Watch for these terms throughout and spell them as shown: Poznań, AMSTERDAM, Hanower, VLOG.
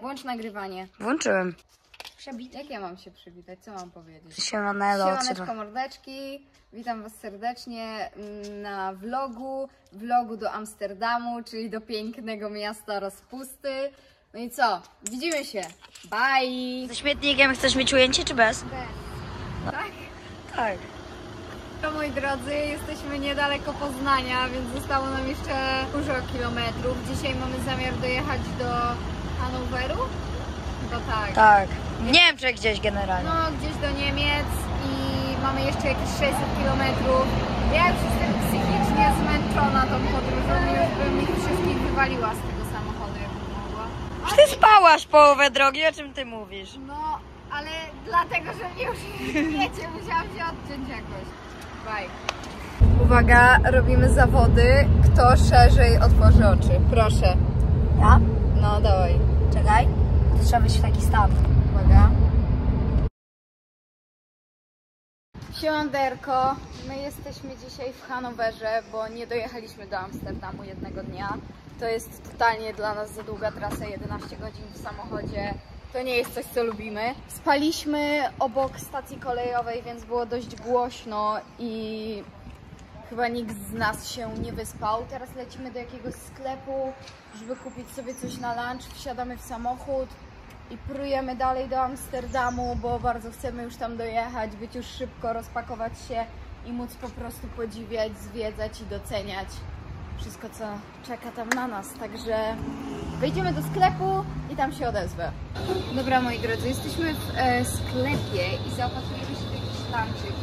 Włącz nagrywanie. Włączyłem. Jak ja mam się przywitać? Co mam powiedzieć? Siemaneczko mordeczki, witam was serdecznie na vlogu do Amsterdamu, czyli do pięknego miasta rozpusty. No i co? Widzimy się. Bye! Ze śmietnikiem chcesz mieć ujęcie czy bez? Bez. No. Tak? Tak. To moi drodzy, jesteśmy niedaleko Poznania, więc zostało nam jeszcze dużo kilometrów. Dzisiaj mamy zamiar dojechać do Hanoweru? Chyba tak. Tak. W Niemczech gdzieś generalnie. No, gdzieś do Niemiec i mamy jeszcze jakieś 600 kilometrów. Ja już jestem psychicznie zmęczona tą podróżą, już bym ich wszystkich wywaliła z tego samochodu, jakbym mogła. Ty spałaś połowę drogi, o czym ty mówisz? No, ale dlatego, że już wiecie, musiałam się odciąć jakoś. Bye. Uwaga, robimy zawody. Kto szerzej otworzy oczy? Proszę. Ja? No, dawaj. Czekaj. To trzeba być w taki stan. Uwaga. Siemanderko. My jesteśmy dzisiaj w Hanowerze, bo nie dojechaliśmy do Amsterdamu jednego dnia. To jest totalnie dla nas za długa trasa, 11 godzin w samochodzie. To nie jest coś, co lubimy. Spaliśmy obok stacji kolejowej, więc było dość głośno i chyba nikt z nas się nie wyspał. Teraz lecimy do jakiegoś sklepu, żeby kupić sobie coś na lunch. Wsiadamy w samochód i prujemy dalej do Amsterdamu, bo bardzo chcemy już tam dojechać, być już szybko, rozpakować się i móc po prostu podziwiać, zwiedzać i doceniać wszystko, co czeka tam na nas. Także wejdziemy do sklepu i tam się odezwę. Dobra, moi drodzy, jesteśmy w sklepie i zaopatrujemy się w jakiś lunchik.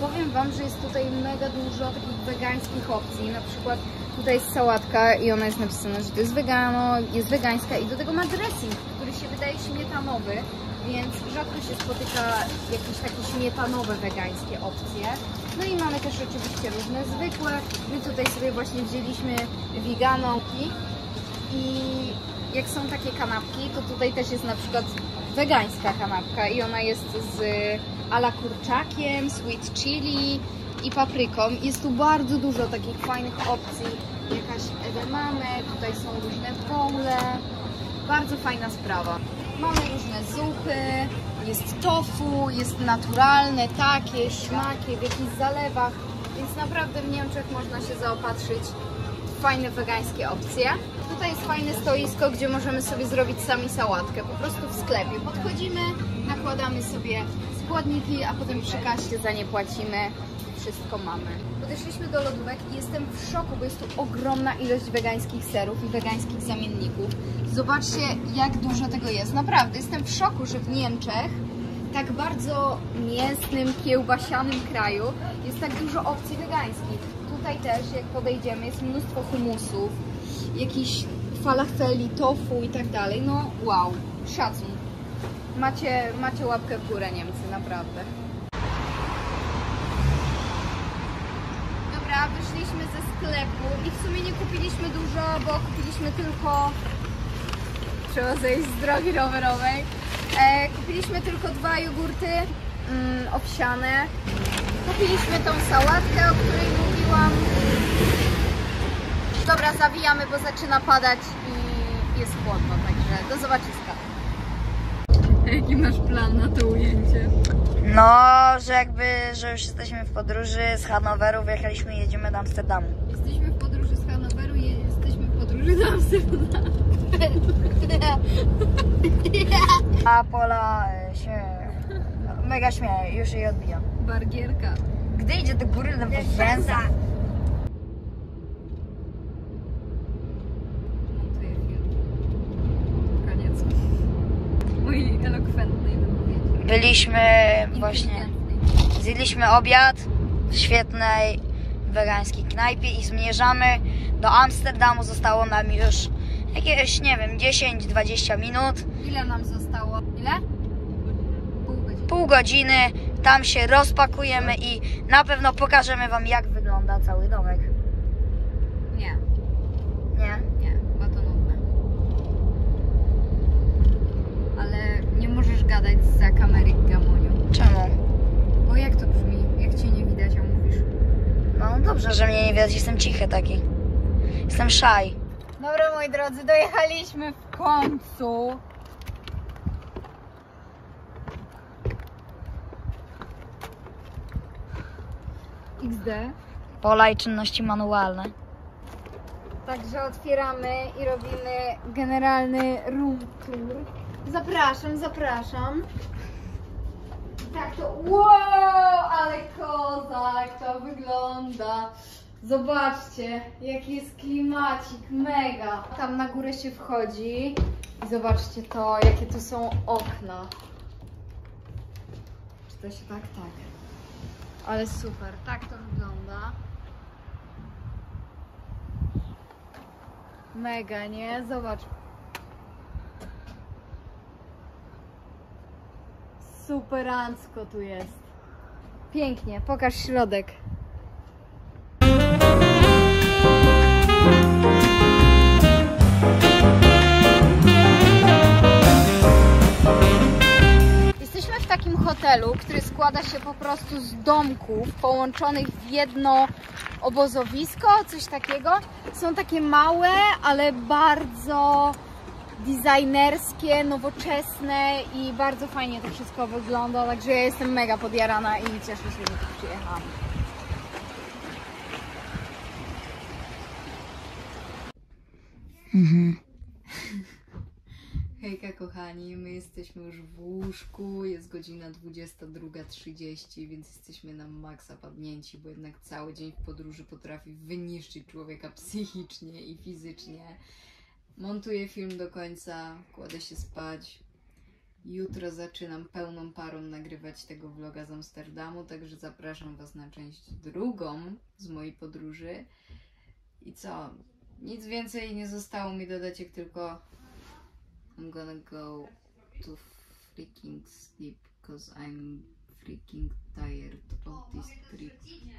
Powiem wam, że jest tutaj mega dużo takich wegańskich opcji. Na przykład tutaj jest sałatka i ona jest napisana, że to jest wegano, jest wegańska i do tego ma dressing, który się wydaje śmietanowy, więc rzadko się spotyka jakieś takie śmietanowe wegańskie opcje. No i mamy też oczywiście różne zwykłe. My tutaj sobie właśnie wzięliśmy weganoki i jak są takie kanapki, to tutaj też jest na przykład wegańska kanapka i ona jest z a la kurczakiem, sweet chili i papryką. Jest tu bardzo dużo takich fajnych opcji. Jakaś edamame, tutaj są różne bowle. Bardzo fajna sprawa. Mamy różne zupy, jest tofu, jest naturalne, takie, śmakie, w jakichś zalewach. Więc naprawdę w Niemczech można się zaopatrzyć w fajne wegańskie opcje. Tutaj jest fajne stoisko, gdzie możemy sobie zrobić sami sałatkę. Po prostu w sklepie podchodzimy, nakładamy sobie składniki, a potem przy kasie za nie płacimy. Wszystko mamy. Podeszliśmy do lodówek i jestem w szoku, bo jest tu ogromna ilość wegańskich serów i wegańskich zamienników. Zobaczcie, jak dużo tego jest. Naprawdę, jestem w szoku, że w Niemczech, tak bardzo mięsnym, kiełbasianym kraju, jest tak dużo opcji wegańskich. Tutaj też, jak podejdziemy, jest mnóstwo humusów, jakichś falafeli, tofu i tak dalej. No wow, szacun. Macie łapkę w górę Niemcy, naprawdę. Dobra, wyszliśmy ze sklepu i w sumie nie kupiliśmy dużo, bo kupiliśmy tylko... Trzeba zejść z drogi rowerowej. Kupiliśmy tylko dwa jogurty owsiane. Kupiliśmy tą sałatkę, o której mówiłam. Dobra, zawijamy, bo zaczyna padać i jest chłodno, także do zobaczyska. Jaki masz plan na to ujęcie? No, że że już jesteśmy w podróży z Hanoweru, wyjechaliśmy i jedziemy do Amsterdamu. Jesteśmy w podróży z Hanoweru i jesteśmy w podróży do Amsterdamu. A Pola się mega śmieje, już jej odbija. Bargierka. Gdy idzie do góry, to po węza. Byliśmy właśnie, zjedliśmy obiad w świetnej wegańskiej knajpie i zmierzamy do Amsterdamu. Zostało nam już jakieś, nie wiem, 10-20 minut. Ile nam zostało? Ile? Pół godziny. Tam się rozpakujemy i na pewno pokażemy wam, jak wygląda cały domek. Nie. Nie? Nie, bo to nudne. Ale nie możesz gadać za kamery, Gamoniu. Czemu? Bo jak to brzmi? Jak cię nie widać, a mówisz? No dobrze, że mnie nie widać, jestem cichy taki. Jestem shy. Dobra, moi drodzy, dojechaliśmy w końcu. XD. Pola i czynności manualne. Także otwieramy i robimy generalny room tour. Zapraszam, zapraszam. Tak to, wow, ale kozak to wygląda. Zobaczcie, jaki jest klimacik, mega. Tam na górę się wchodzi i zobaczcie to, jakie tu są okna. Czy to się tak, tak. Ale super, tak to wygląda. Mega, nie? Zobacz. Superancko tu jest. Pięknie, pokaż środek. Jesteśmy w takim hotelu, który składa się po prostu z domków połączonych w jedno obozowisko, coś takiego. Są takie małe, ale bardzo designerskie, nowoczesne i bardzo fajnie to wszystko wygląda, także ja jestem mega podjarana i cieszę się, że tu przyjechałam. Hejka kochani, my jesteśmy już w łóżku, jest godzina 22:30, więc jesteśmy na maksa padnięci, bo jednak cały dzień w podróży potrafi wyniszczyć człowieka psychicznie i fizycznie. Montuję film do końca, kładę się spać. Jutro zaczynam pełną parą nagrywać tego vloga z Amsterdamu, także zapraszam Was na część drugą z mojej podróży. I co? Nic więcej nie zostało mi dodać, jak tylko I'm gonna go to freaking sleep, cause I'm freaking tired of this trip.